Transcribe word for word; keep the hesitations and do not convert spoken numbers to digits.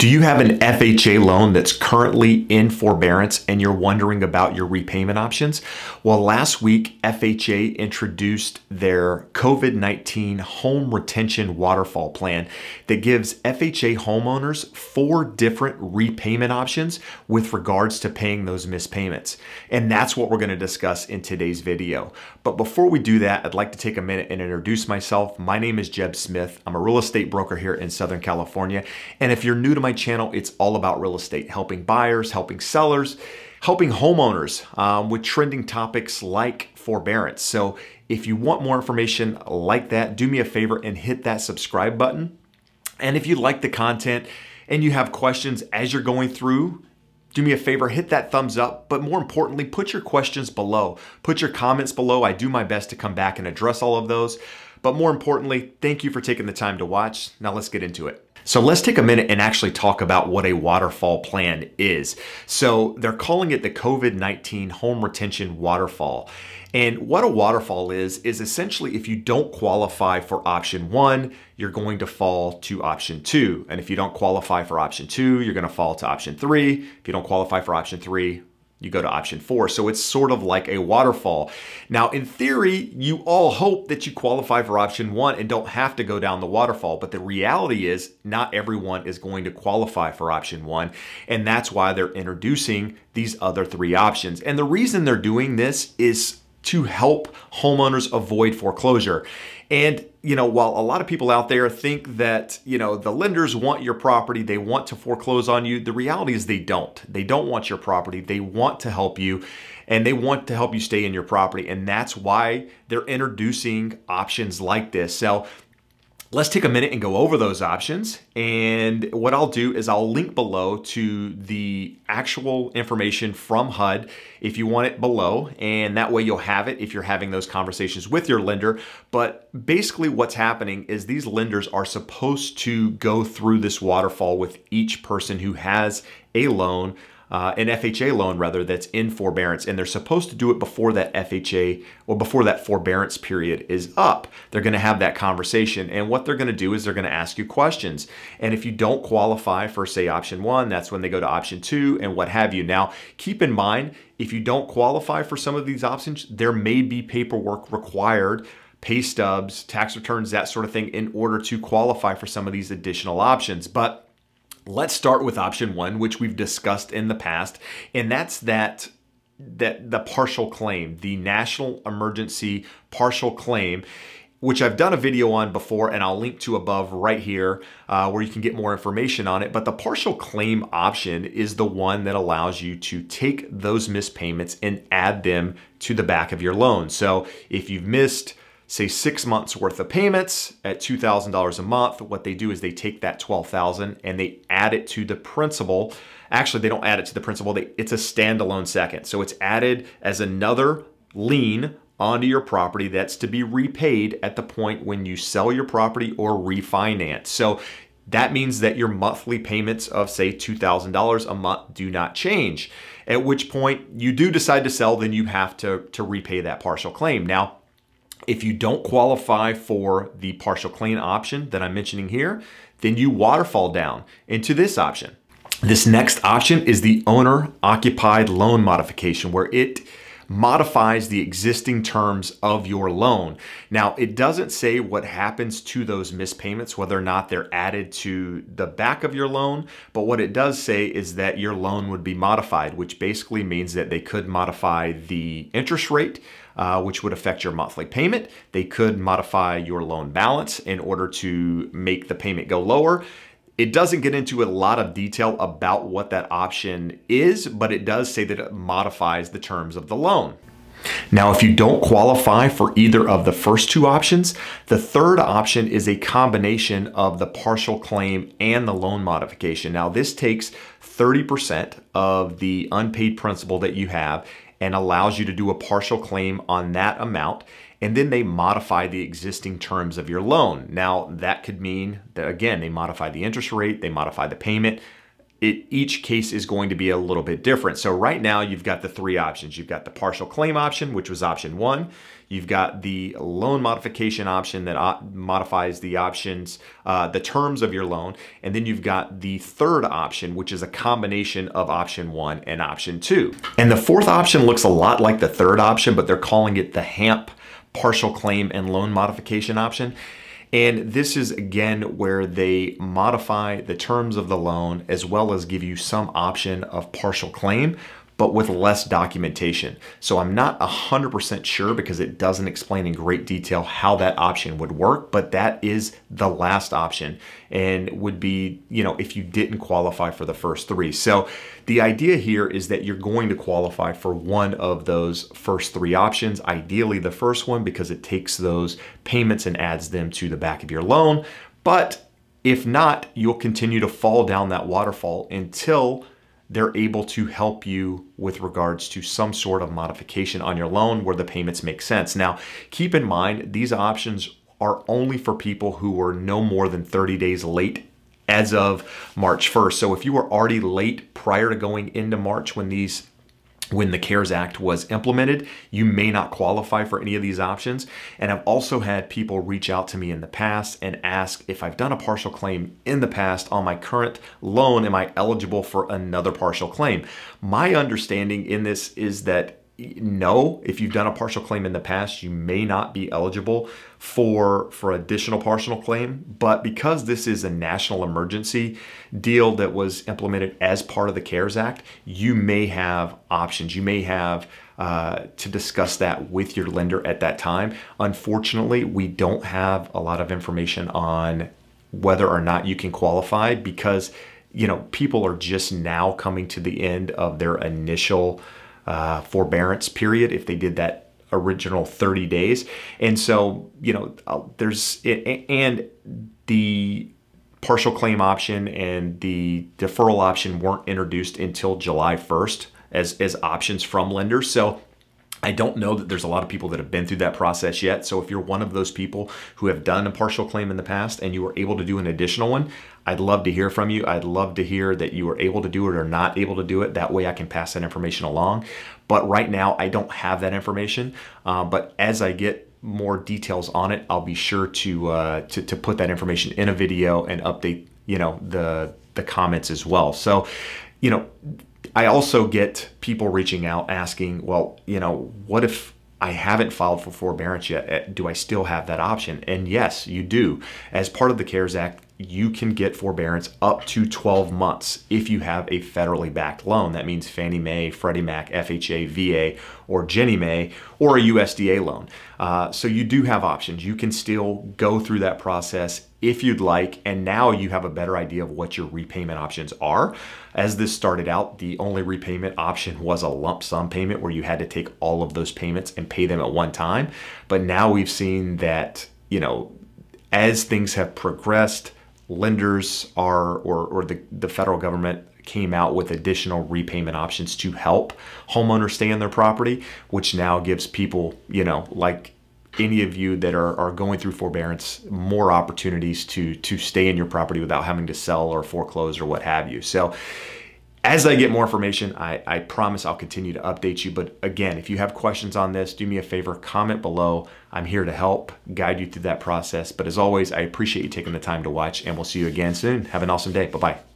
Do you have an F H A loan that's currently in forbearance and you're wondering about your repayment options? Well, last week, F H A introduced their COVID nineteen home retention waterfall plan that gives F H A homeowners four different repayment options with regards to paying those missed payments. And that's what we're going to discuss in today's video. But before we do that, I'd like to take a minute and introduce myself. My name is Jeb Smith. I'm a real estate broker here in Southern California. And if you're new to my channel, it's all about real estate, helping buyers, helping sellers, helping homeowners um, with trending topics like forbearance. So if you want more information like that, do me a favor and hit that subscribe button. And if you like the content and you have questions as you're going through, do me a favor, hit that thumbs up, but more importantly, put your questions below. Put your comments below. I do my best to come back and address all of those. But more importantly, thank you for taking the time to watch. Now let's get into it. So let's take a minute and actually talk about what a waterfall plan is. So they're calling it the COVID nineteen home retention waterfall. And what a waterfall is, is essentially if you don't qualify for option one, you're going to fall to option two. And if you don't qualify for option two, you're going to fall to option three. If you don't qualify for option three, you go to option four. So it's sort of like a waterfall. Now, in theory, you all hope that you qualify for option one and don't have to go down the waterfall. But the reality is not everyone is going to qualify for option one. And that's why they're introducing these other three options. And the reason they're doing this is to help homeowners avoid foreclosure. And, you know, while a lot of people out there think that, you know, the lenders want your property, they want to foreclose on you, the reality is they don't. They don't want your property. They want to help you, and they want to help you stay in your property. And that's why they're introducing options like this. So let's take a minute and go over those options. And what I'll do is I'll link below to the actual information from H U D if you want it below. And that way you'll have it if you're having those conversations with your lender. But basically what's happening is these lenders are supposed to go through this waterfall with each person who has a loan, Uh, an F H A loan rather, that's in forbearance, and they're supposed to do it before that F H A or before that forbearance period is up. They're going to have that conversation, and what they're going to do is they're going to ask you questions. And if you don't qualify for, say, option one, that's when they go to option two and what have you. Now, keep in mind, if you don't qualify for some of these options, there may be paperwork required, pay stubs, tax returns, that sort of thing, in order to qualify for some of these additional options. But let's start with option one, which we've discussed in the past, and that's that, that the partial claim, the National Emergency Partial Claim, which I've done a video on before, and I'll link to above right here uh, where you can get more information on it. But the partial claim option is the one that allows you to take those missed payments and add them to the back of your loan. So if you've missed, say, six months worth of payments at two thousand dollars a month, what they do is they take that twelve thousand dollars and they add it to the principal. Actually, they don't add it to the principal. They, it's a standalone second. So it's added as another lien onto your property that's to be repaid at the point when you sell your property or refinance. So that means that your monthly payments of, say, two thousand dollars a month do not change, at which point you do decide to sell, then you have to, to repay that partial claim. Now, if you don't qualify for the partial claim option that I'm mentioning here, then you waterfall down into this option. This next option is the owner-occupied loan modification, where it modifies the existing terms of your loan. Now, it doesn't say what happens to those missed payments, whether or not they're added to the back of your loan, but what it does say is that your loan would be modified, which basically means that they could modify the interest rate, uh, which would affect your monthly payment. They could modify your loan balance in order to make the payment go lower. It doesn't get into a lot of detail about what that option is, but it does say that it modifies the terms of the loan. Now, if you don't qualify for either of the first two options, the third option is a combination of the partial claim and the loan modification. Now, this takes thirty percent of the unpaid principal that you have and allows you to do a partial claim on that amount. And then they modify the existing terms of your loan. Now, that could mean that, again, they modify the interest rate, they modify the payment, it, each case is going to be a little bit different. So right now you've got the three options. You've got the partial claim option, which was option one. You've got the loan modification option that op- modifies the options, uh, the terms of your loan. And then you've got the third option, which is a combination of option one and option two. And the fourth option looks a lot like the third option, but they're calling it the HAMP partial claim and loan modification option. And this is, again, where they modify the terms of the loan as well as give you some option of partial claim, but with less documentation. So I'm not one hundred percent sure because it doesn't explain in great detail how that option would work, but that is the last option and would be, you know, if you didn't qualify for the first three. So the idea here is that you're going to qualify for one of those first three options, ideally the first one, because it takes those payments and adds them to the back of your loan. But if not, you'll continue to fall down that waterfall until they're able to help you with regards to some sort of modification on your loan where the payments make sense. Now, keep in mind, these options are only for people who were no more than thirty days late as of March first. So if you were already late prior to going into March when these when the CARES Act was implemented, you may not qualify for any of these options. And I've also had people reach out to me in the past and ask, if I've done a partial claim in the past on my current loan, am I eligible for another partial claim? My understanding in this is that no, if you've done a partial claim in the past, you may not be eligible for, for additional partial claim. But because this is a national emergency deal that was implemented as part of the CARES Act, you may have options. You may have uh, to discuss that with your lender at that time. Unfortunately, we don't have a lot of information on whether or not you can qualify because, you know, people are just now coming to the end of their initial Uh, forbearance period if they did that original thirty days. And so, you know, there's, and the partial claim option and the deferral option weren't introduced until July first as, as options from lenders. So I don't know that there's a lot of people that have been through that process yet. So if you're one of those people who have done a partial claim in the past and you were able to do an additional one, I'd love to hear from you. I'd love to hear that you were able to do it or not able to do it. That way I can pass that information along. But right now I don't have that information. Uh, but as I get more details on it, I'll be sure to, uh, to, to put that information in a video and update, you know, the, the comments as well. So, you know, I also get people reaching out asking, well, you know, what if I haven't filed for forbearance yet? Do I still have that option? And yes, you do. As part of the CARES Act, you can get forbearance up to twelve months if you have a federally backed loan. That means Fannie Mae, Freddie Mac, F H A, V A, or Ginnie Mae, or a U S D A loan. Uh, so you do have options. You can still go through that process if you'd like, and now you have a better idea of what your repayment options are. As this started out, the only repayment option was a lump sum payment where you had to take all of those payments and pay them at one time. But now we've seen that, you know, as things have progressed, lenders are, or, or the, the federal government came out with additional repayment options to help homeowners stay in their property, which now gives people, you know, like any of you that are, are going through forbearance, more opportunities to, to stay in your property without having to sell or foreclose or what have you. So as I get more information, I, I promise I'll continue to update you. But again, if you have questions on this, do me a favor, comment below. I'm here to help guide you through that process. But as always, I appreciate you taking the time to watch, and we'll see you again soon. Have an awesome day. Bye-bye.